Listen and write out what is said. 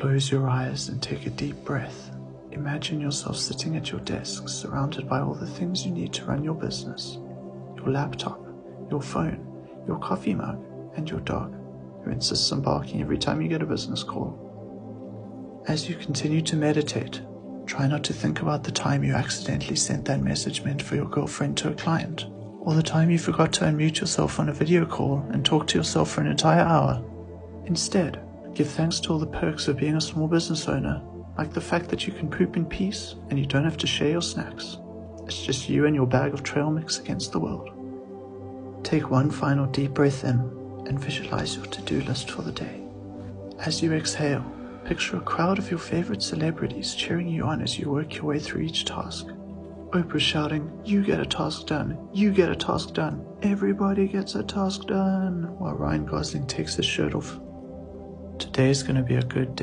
Close your eyes and take a deep breath. Imagine yourself sitting at your desk, surrounded by all the things you need to run your business. Your laptop, your phone, your coffee mug, and your dog, who insists on barking every time you get a business call. As you continue to meditate, try not to think about the time you accidentally sent that message meant for your girlfriend to a client, or the time you forgot to unmute yourself on a video call and talk to yourself for an entire hour. Instead, give thanks to all the perks of being a small business owner, like the fact that you can poop in peace and you don't have to share your snacks. It's just you and your bag of trail mix against the world. Take one final deep breath in and visualize your to-do list for the day. As you exhale, picture a crowd of your favorite celebrities cheering you on as you work your way through each task. Oprah shouting, "You get a task done, you get a task done, everybody gets a task done," while Ryan Gosling takes his shirt off. Today's gonna be a good day.